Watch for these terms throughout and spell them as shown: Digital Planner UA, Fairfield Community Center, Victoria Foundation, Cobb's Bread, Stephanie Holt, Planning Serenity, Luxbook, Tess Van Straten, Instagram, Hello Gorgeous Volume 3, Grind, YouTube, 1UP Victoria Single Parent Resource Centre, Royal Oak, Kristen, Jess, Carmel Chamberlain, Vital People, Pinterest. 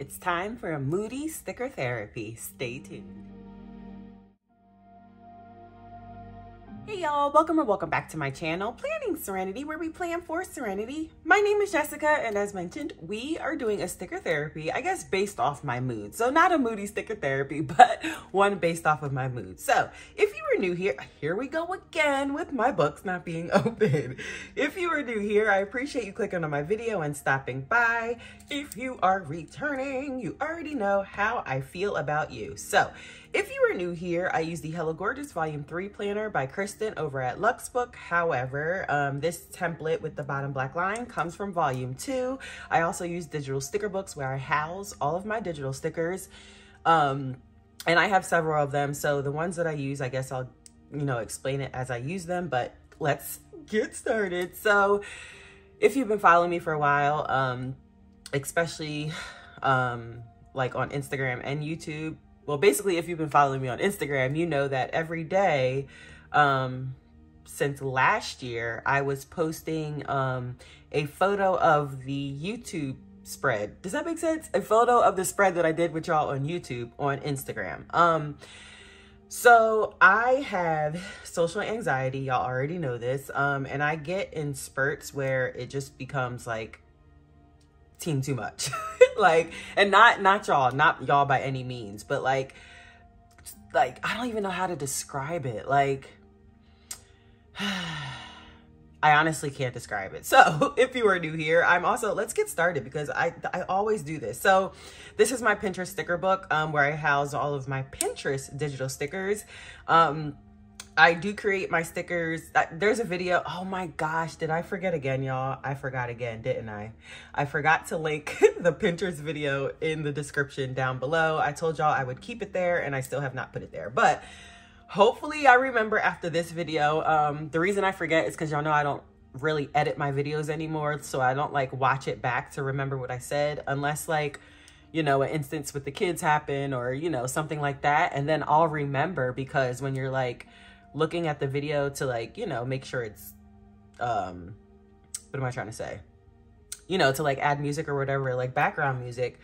It's time for a moody sticker therapy. Stay tuned. Hey y'all, welcome back to my channel, Planning Serenity, where we plan for serenity. My name is Jessica, and as mentioned, we are doing a sticker therapy, I guess based off my mood. So not a moody sticker therapy, but one based off of my mood. So if you were new here, here we go again with my books not being open. If you are new here, I appreciate you clicking on my video and stopping by. If you are returning, you already know how I feel about you. So if you are new here, I use the Hello Gorgeous Volume 3 planner by Kristen over at Luxbook. However, this template with the bottom black line comes from Volume 2. I also use digital sticker books where I house all of my digital stickers. And I have several of them. So the ones that I use, I guess I'll, explain it as I use them, but let's get started. So if you've been following me for a while, especially like on Instagram and YouTube, well, basically, if you've been following me on Instagram, you know that every day since last year, I was posting a photo of the YouTube spread. Does that make sense? A photo of the spread that I did with y'all on YouTube on Instagram. So I have social anxiety. Y'all already know this. And I get in spurts where it just becomes like team too much. Like, and not y'all by any means, but like, I don't even know how to describe it. Like, I honestly can't describe it. So if you are new here, I'm also, let's get started because I always do this. So this is my Pinterest sticker book, where I house all of my Pinterest digital stickers. I do create my stickers. There's a video. Oh my gosh, did I forget again, y'all? I forgot again, didn't I? I forgot to link the Pinterest video in the description down below. I told y'all I would keep it there and I still have not put it there, but hopefully I remember after this video. The reason I forget is because y'all know I don't really edit my videos anymore. So I don't like watch it back to remember what I said unless like, an instance with the kids happen or, something like that. And then I'll remember because when you're like, looking at the video to like, make sure it's, what am I trying to say? To like add music or whatever, like background music,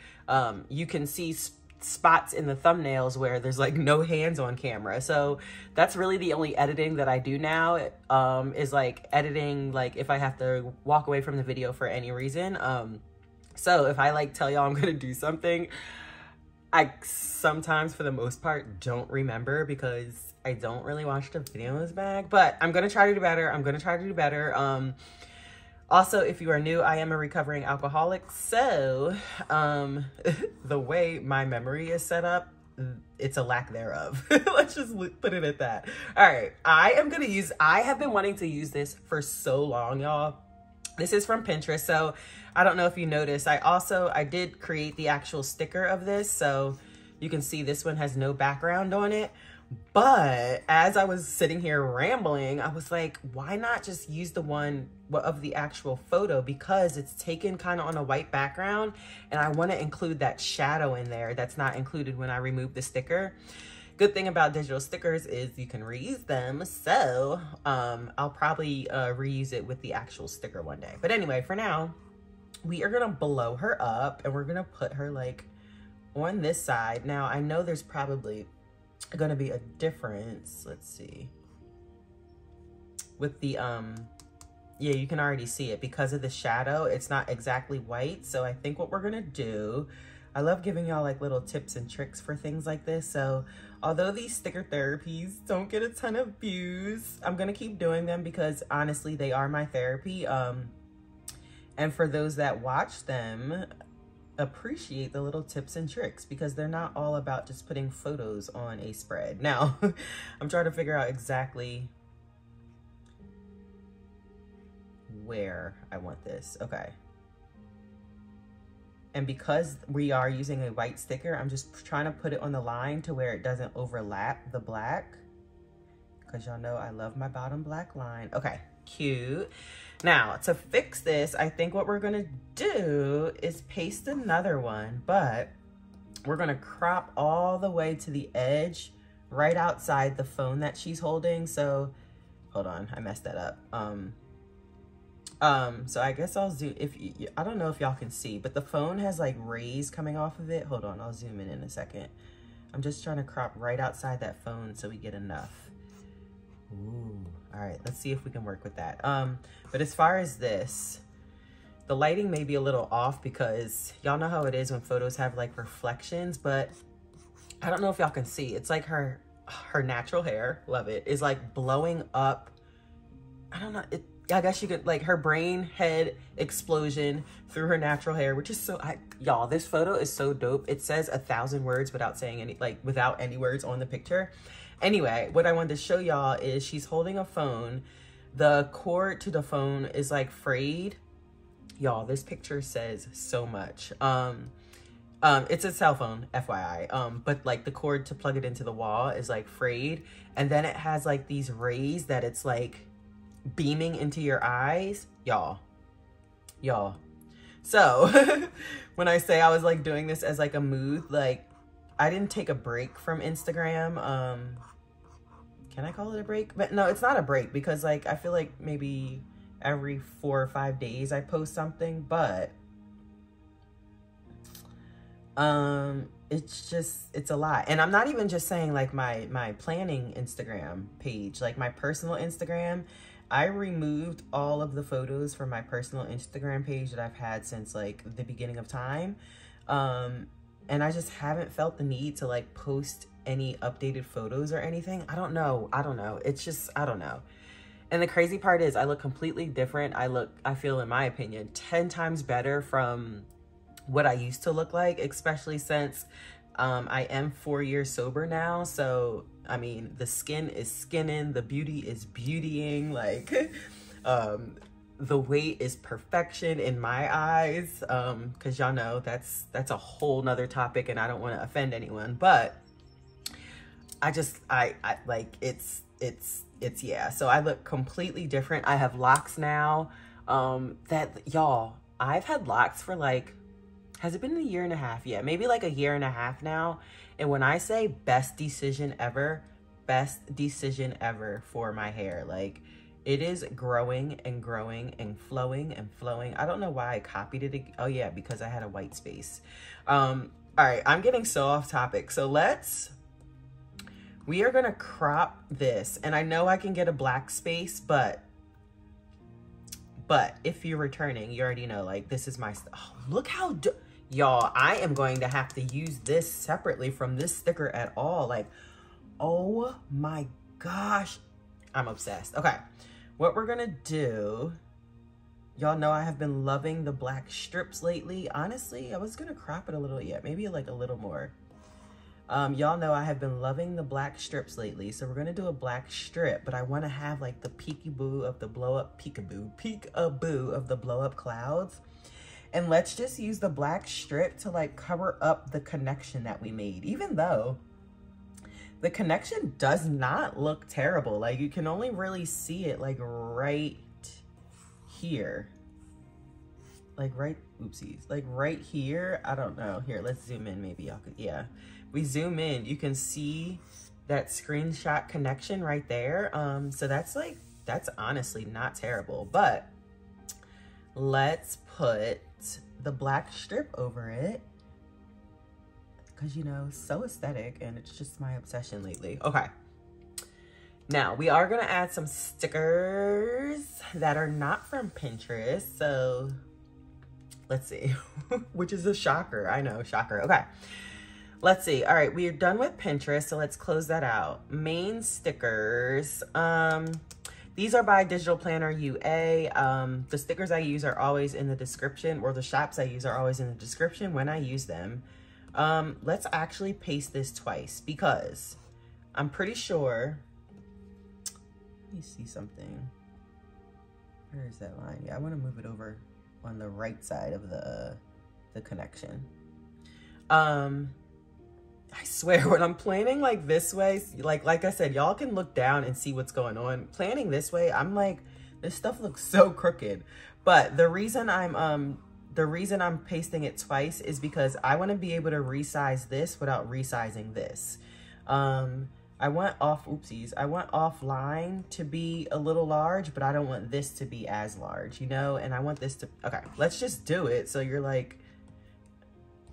you can see spots in the thumbnails where there's like no hands on camera. So that's really the only editing that I do now, is like editing, like if I have to walk away from the video for any reason. So if I like tell y'all I'm gonna do something, I sometimes, for the most part, don't remember because I don't really watch the videos back, but I'm going to try to do better. Also, if you are new, I am a recovering alcoholic. So, the way my memory is set up, it's a lack thereof. Let's just put it at that. All right. I have been wanting to use this for so long, y'all. This is from Pinterest. So I don't know if you noticed, I did create the actual sticker of this. So you can see this one has no background on it. But as I was sitting here rambling, I was like, why not just use the one of the actual photo because it's taken kind of on a white background. And I want to include that shadow in there that's not included when I remove the sticker. Good thing about digital stickers is you can reuse them. So I'll probably reuse it with the actual sticker one day. But anyway, for now, we are going to blow her up and we're going to put her like on this side. Now, I know there's probably going to be a difference. Let's see. With the, yeah, you can already see it because of the shadow. It's not exactly white. So I think what we're going to do, I love giving y'all like little tips and tricks for things like this. So although these sticker therapies don't get a ton of views, I'm going to keep doing them because honestly, they are my therapy. And for those that watch them, appreciate the little tips and tricks because they're not all about just putting photos on a spread. Now, I'm trying to figure out exactly where I want this. Okay. And because we are using a white sticker, I'm just trying to put it on the line to where it doesn't overlap the black. Because y'all know I love my bottom black line. Okay, cute. Now, to fix this, I think what we're going to do is paste another one. But we're going to crop all the way to the edge right outside the phone that she's holding. So, hold on, I messed that up. So I guess I'll zoom, I don't know if y'all can see, but the phone has like rays coming off of it. Hold on, I'll zoom in a second. I'm just trying to crop right outside that phone so we get enough. Ooh, all right, let's see if we can work with that. But as far as this, the lighting may be a little off because y'all know how it is when photos have like reflections, but I don't know if y'all can see. It's like her natural hair, love it, is like blowing up. I don't know, I guess you could, like, her brain head explosion through her natural hair, which is so, y'all, this photo is so dope. It says 1,000 words without saying any, like, without any words on the picture. Anyway, what I wanted to show y'all is she's holding a phone. The cord to the phone is, like, frayed. Y'all, this picture says so much. It's a cell phone, FYI. But, like, the cord to plug it into the wall is, like, frayed. And then it has, like, these rays that it's, like, beaming into your eyes, y'all. So when I say I was like doing this as like a mood, like I didn't take a break from Instagram. Can I call it a break? But no, it's not a break because like, I feel like maybe every 4 or 5 days I post something, but it's just, it's a lot. And I'm not even just saying like my planning Instagram page, like my personal Instagram. I removed all of the photos from my personal Instagram page that I've had since like the beginning of time. And I just haven't felt the need to like post any updated photos or anything. I don't know. It's just, I don't know. And the crazy part is I look completely different. I feel in my opinion, 10 times better from what I used to look like, especially since I am 4 years sober now. So, I mean, the skin is skinning, the beauty is beautying, like the weight is perfection in my eyes. Cause y'all know that's a whole nother topic and I don't wanna offend anyone, but I just, I like, it's yeah. So I look completely different. I have locks now that y'all, I've had locks for like, has it been a year and a half? Yeah, maybe like a year and a half now. And when I say best decision ever for my hair, like it is growing and growing and flowing and flowing. I don't know why I copied it. Oh yeah, because I had a white space. All right, I'm getting so off topic. So we are gonna crop this. And I know I can get a black space, but if you're returning, you already know, like this is my, oh, look how, y'all, I am going to have to use this separately from this sticker at all. Like, oh my gosh, I'm obsessed. Okay, what we're gonna do, y'all know I have been loving the black strips lately. Honestly, I was gonna crop it a little, yeah, maybe like a little more. Y'all know I have been loving the black strips lately. So we're gonna do a black strip, but I wanna have like the peekaboo of the blow up, peekaboo of the blow up clouds. And let's just use the black strip to like cover up the connection that we made, even though the connection does not look terrible. Like you can only really see it like right here, like right, oopsies, like right here. I don't know. Here, let's zoom in. Maybe y'all could, yeah. We zoom in, you can see that screenshot connection right there. So that's like, that's honestly not terrible, but let's put the black strip over it because, you know, so aesthetic and it's just my obsession lately. Okay, now we are gonna add some stickers that are not from Pinterest, so let's see, which is a shocker. I know, shocker. Okay, let's see. All right, we are done with Pinterest, so let's close that out. Main stickers. These are by Digital Planner UA. The stickers I use are always in the description, or the shops I use are always in the description when I use them. Let's actually paste this twice because I'm pretty sure, let me see something. Where is that line? Yeah, I wanna move it over on the right side of the connection. I swear when I'm planning like this way, like I said, y'all can look down and see what's going on. Planning this way, I'm like, this stuff looks so crooked. But the reason I'm pasting it twice is because I want to be able to resize this without resizing this. I want offline to be a little large, but I don't want this to be as large, you know? And I want this to, okay, let's just do it. So you're like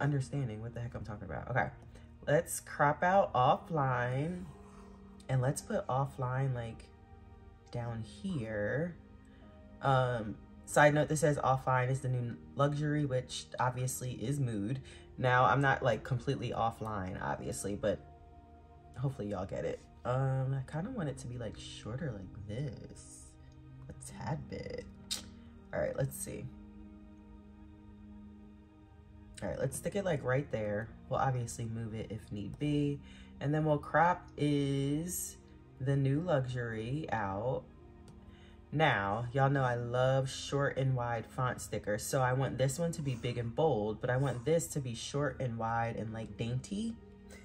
understanding what the heck I'm talking about. Okay, let's crop out offline and let's put offline like down here. Side note, this says offline is the new luxury, which obviously is mood. Now I'm not like completely offline, obviously, but hopefully y'all get it. I kind of want it to be like shorter like this, a tad bit. All right, let's see. All right, let's stick it like right there. We'll obviously move it if need be. And then we'll crop is the new luxury out. Now, y'all know I love short and wide font stickers, so I want this one to be big and bold, but I want this to be short and wide and like dainty,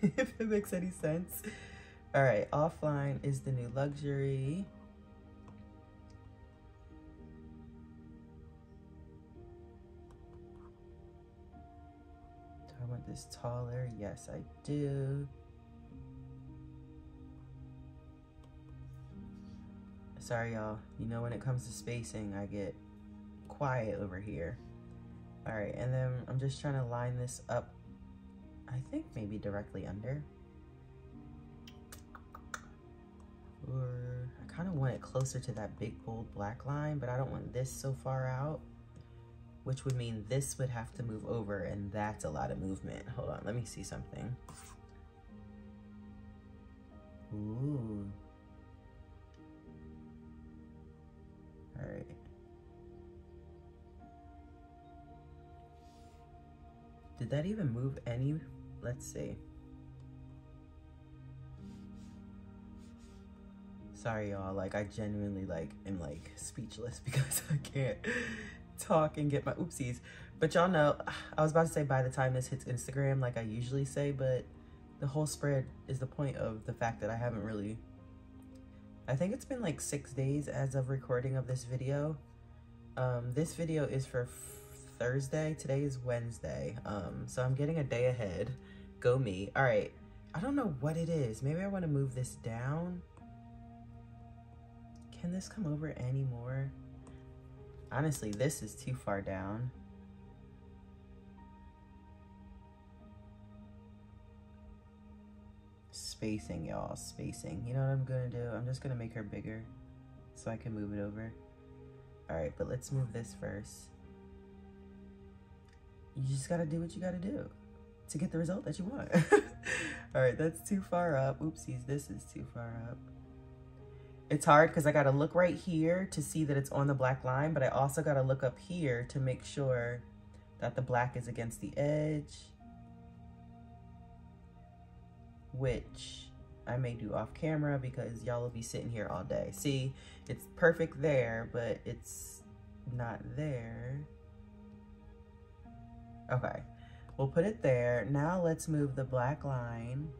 if it makes any sense. All right, offline is the new luxury. Do I want this taller? Yes, I do. Sorry, y'all. You know, when it comes to spacing, I get quiet over here. All right, and then I'm just trying to line this up, I think maybe directly under. Or I kind of want it closer to that big, bold black line, but I don't want this so far out, which would mean this would have to move over, and that's a lot of movement. Hold on, let me see something. Ooh. All right. Did that even move any? Let's see. Sorry, y'all. Like, I genuinely like am like speechless because I can't talk and get my oopsies. But y'all know, I was about to say by the time this hits Instagram, like I usually say, but the whole spread is the point of the fact that I haven't really. I think it's been like 6 days as of recording of this video. This video is for Thursday. Today is Wednesday. So I'm getting a day ahead. Go me. All right. I don't know what it is. Maybe I want to move this down. Can this come over anymore? Honestly, this is too far down. Spacing, y'all, spacing. You know what I'm gonna do? I'm just gonna make her bigger so I can move it over. All right, but let's move this first. You just gotta do what you gotta do to get the result that you want. All right, that's too far up. Oopsies, this is too far up. It's hard because I gotta look right here to see that it's on the black line, but I also gotta look up here to make sure that the black is against the edge, which I may do off camera because y'all will be sitting here all day. See, it's perfect there, but it's not there. Okay, we'll put it there. Now let's move the black line.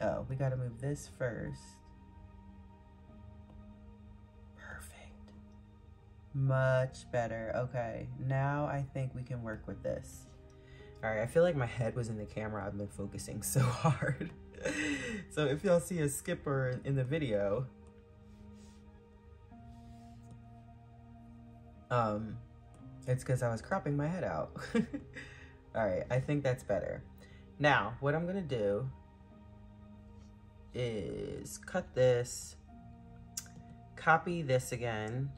Oh, we gotta move this first. Perfect. Much better. Okay, now I think we can work with this. All right, I feel like my head was in the camera. I've been focusing so hard. So if y'all see a skipper in the video, it's because I was cropping my head out. All right, I think that's better. Now, what I'm gonna do is cut this, copy this again,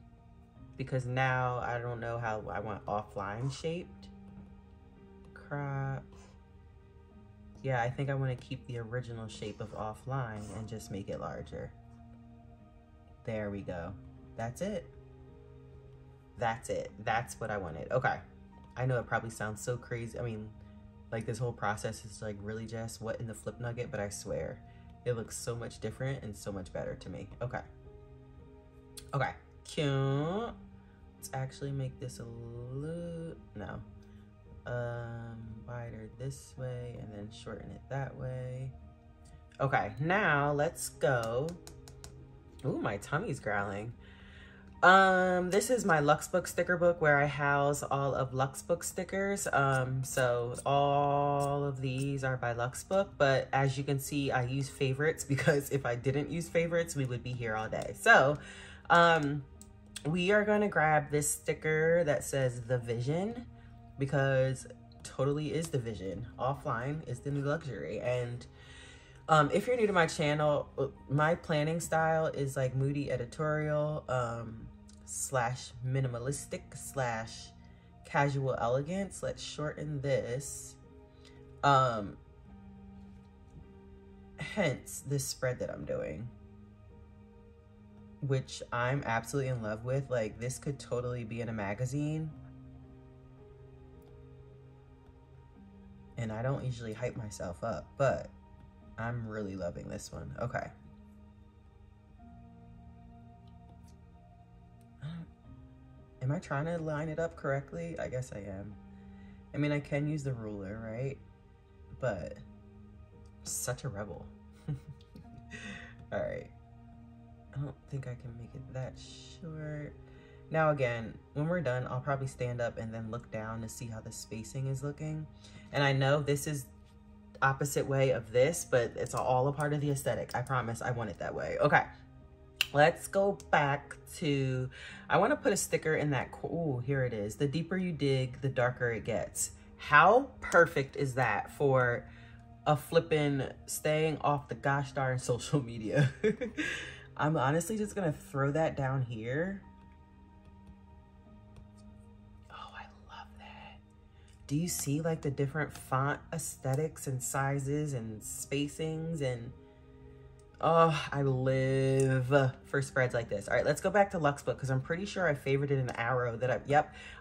because now I don't know how I want offline shaped. Yeah, I think I want to keep the original shape of offline and just make it larger. There we go. That's it. That's it. That's what I wanted. Okay. I know it probably sounds so crazy. I mean, like this whole process is like really just what in the flip nugget, but I swear it looks so much different and so much better to me. Okay. Okay. Cute. Let's actually make this a little, no. Wider this way and then shorten it that way. Okay, now let's go. Ooh, my tummy's growling. This is my Luxbook sticker book where I house all of Luxbook stickers. So all of these are by Luxbook, but as you can see, I use favorites because if I didn't use favorites, we would be here all day. So, we are going to grab this sticker that says The Vision because totally is the vision. Offline is the new luxury. And if you're new to my channel, my planning style is like moody editorial, slash minimalistic slash casual elegance. Let's shorten this, hence this spread that I'm doing, which I'm absolutely in love with. Like, this could totally be in a magazine, and I don't usually hype myself up, but I'm really loving this one. Okay, am I trying to line it up correctly? I guess I am. I mean, I can use the ruler, right? But I'm such a rebel. All right. I don't think I can make it that short. Now again, when we're done, I'll probably stand up and then look down to see how the spacing is looking. And I know this is opposite way of this, but it's all a part of the aesthetic. I promise I want it that way. Okay. Let's go back to, I want to put a sticker in that, ooh, here it is. The deeper you dig, the darker it gets. How perfect is that for a flippin' staying off the gosh darn social media? I'm honestly just going to throw that down here. Oh, I love that. Do you see like the different font aesthetics and sizes and spacings and... Oh, I live for spreads like this. All right, let's go back to Luxbook because I'm pretty sure I favorited an arrow that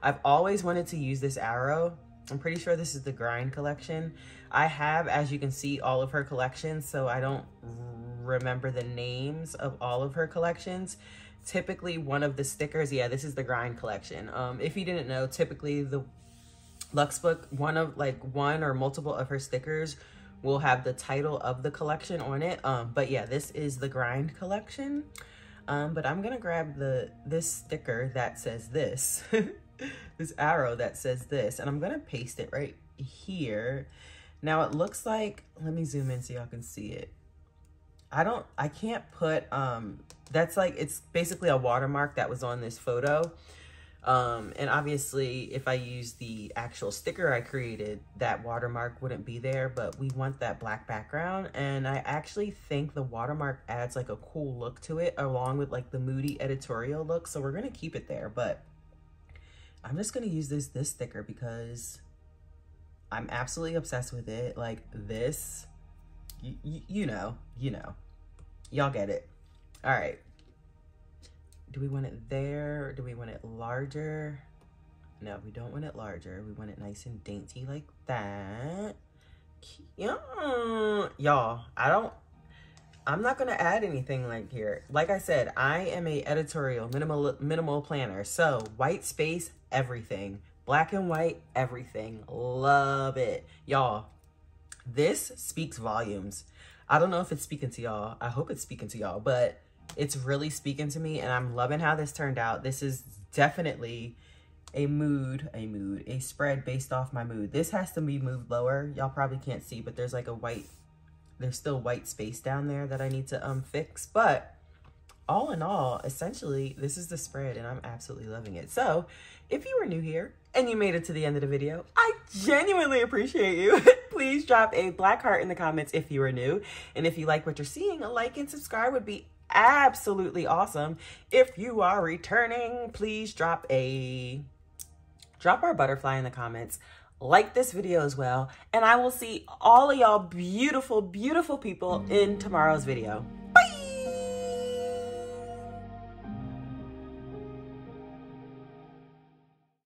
I've always wanted to use this arrow. I'm pretty sure this is the Grind collection. I have, as you can see, all of her collections, so I don't remember the names of all of her collections. Typically, one of the stickers, yeah, this is the Grind collection. If you didn't know, typically the Luxbook, one or multiple of her stickers will have the title of the collection on it. But yeah, this is the Grind collection. But I'm gonna grab this sticker that says this, this arrow that says this, and I'm gonna paste it right here. Now it looks like, let me zoom in so y'all can see it. I can't put, that's like, it's basically a watermark that was on this photo. And obviously if I use the actual sticker I created, that watermark wouldn't be there, but we want that black background. And I actually think the watermark adds like a cool look to it along with like the moody editorial look. So we're going to keep it there, but I'm just going to use this sticker because I'm absolutely obsessed with it. Like this, you know, y'all get it. All right. Do we want it there? Or do we want it larger? No, we don't want it larger. We want it nice and dainty like that. Y'all, I'm not gonna add anything like here. Like I said, I am a editorial minimal planner. So white space, everything. Black and white, everything. Love it. Y'all, this speaks volumes. I don't know if it's speaking to y'all. I hope it's speaking to y'all, but it's really speaking to me, and I'm loving how this turned out. This is definitely a spread based off my mood. This has to be moved lower. Y'all probably can't see, but there's like a white, there's still white space down there that I need to fix. But all in all, essentially, this is the spread, and I'm absolutely loving it. So if you were new here and you made it to the end of the video, I genuinely appreciate you. Please drop a black heart in the comments if you are new. And if you like what you're seeing, a like and subscribe would be absolutely awesome. If you are returning, please drop our butterfly in the comments, like this video as well, and I will see all of y'all beautiful people in tomorrow's video.